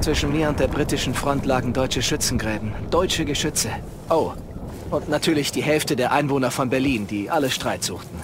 Zwischen mir und der britischen Front lagen deutsche Schützengräben, deutsche Geschütze. Oh, und natürlich die Hälfte der Einwohner von Berlin, die alle Streit suchten.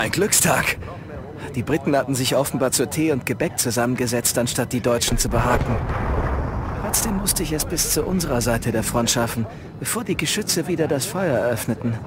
mein Glückstag. Die Briten hatten sich offenbar zu Tee und Gebäck zusammengesetzt, anstatt die Deutschen zu behaken. Trotzdem musste ich es bis zu unserer Seite der Front schaffen, bevor die Geschütze wieder das Feuer eröffneten.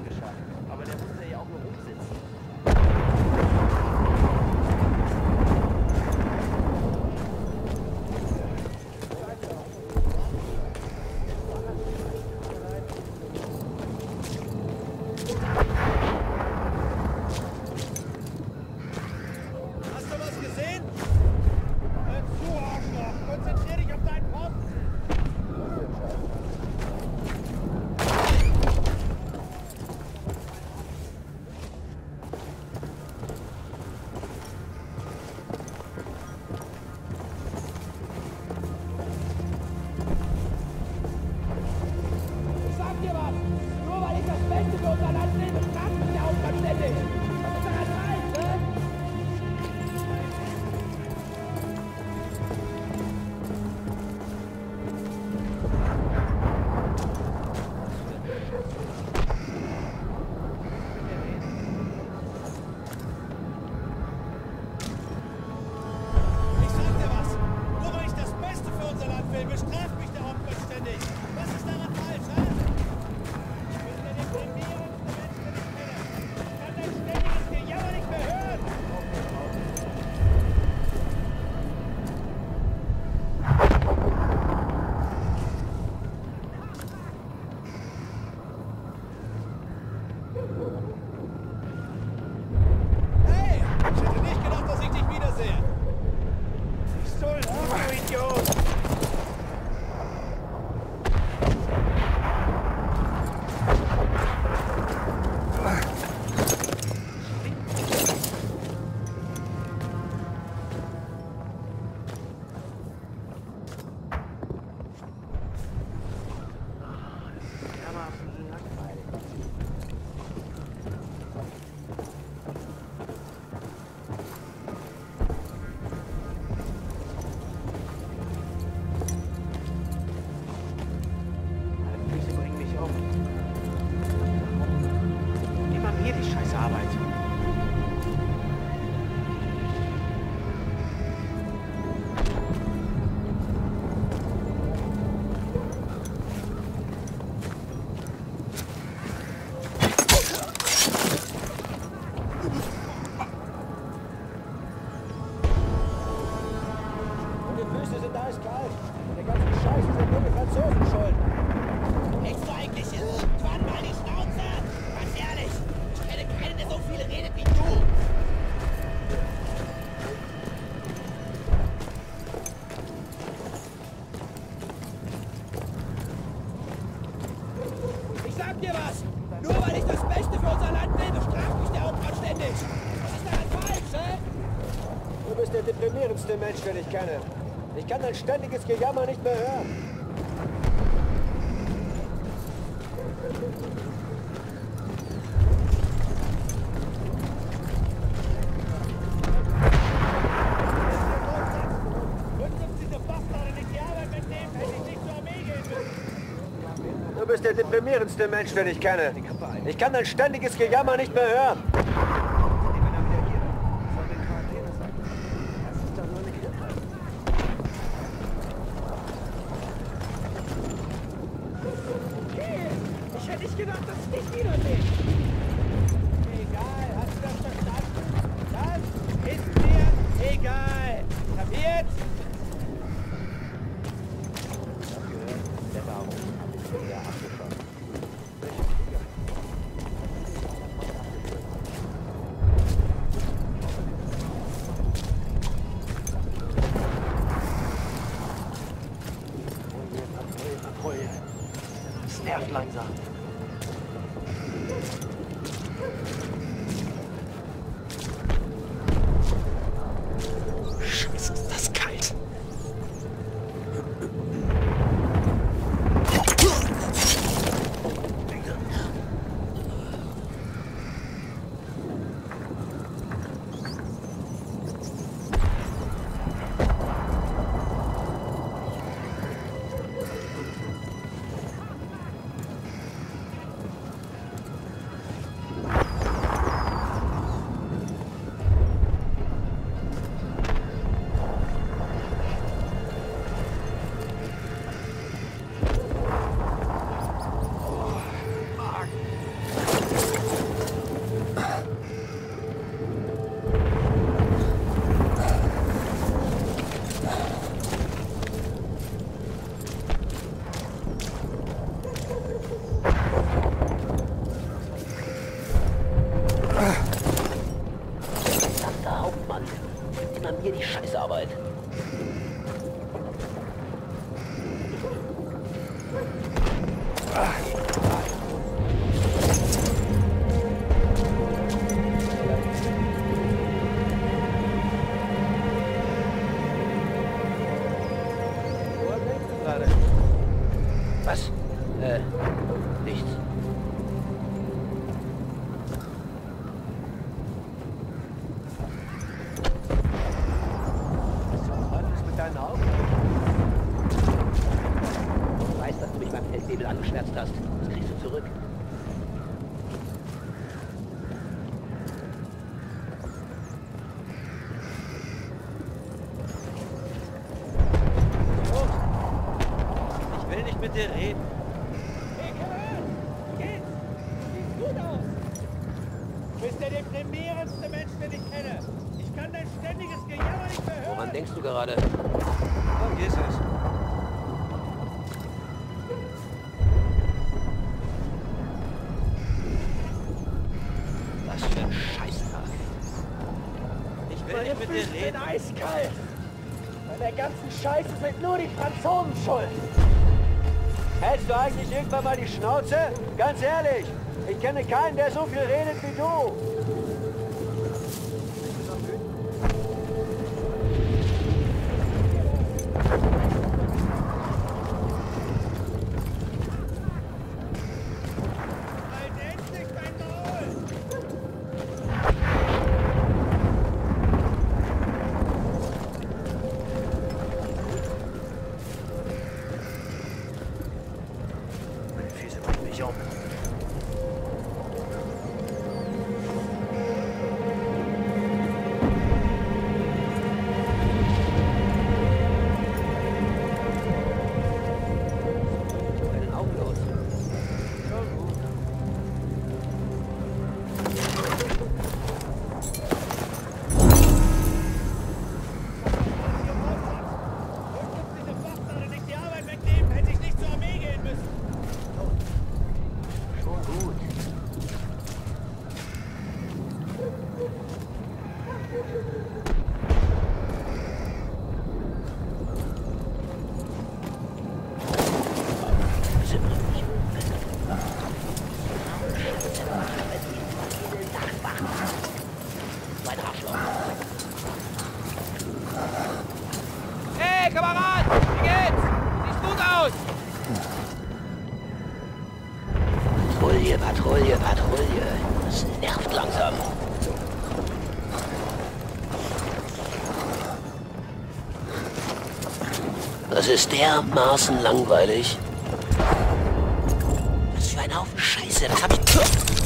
Der Mensch, den ich kenne. Ich kann dein ständiges Gejammer nicht mehr hören. Du bist der deprimierendste Mensch, den ich kenne. Ich kann dein ständiges Gejammer nicht mehr hören. hier die Scheißarbeit. Was? Nichts. Was zum Teufel ist mit deinen Augen? Ich weiß, dass du mich beim Feldwebel angeschmerzt hast. Das kriegst du zurück. Mit dir reden. Hey, Kamerad! Wie geht's? Sieht gut aus! Du bist der deprimierendste Mensch, den ich kenne. Ich kann dein ständiges Gejammer nicht mehr hören. Woran denkst du gerade? Vergiss es. Was für ein Scheißtag. Ich will nicht mit dir reden. Ich bin eiskalt. Bei der ganzen Scheiße sind nur die Franzosen schuld. Hältst du eigentlich irgendwann mal die Schnauze? Ganz ehrlich, ich kenne keinen, der so viel redet wie du. Hey, Kamerad! Wie geht's? Sieht gut aus! Patrouille, Patrouille, Patrouille. Das nervt langsam. Das ist dermaßen langweilig. Was für ein Haufen Scheiße, das hab ich...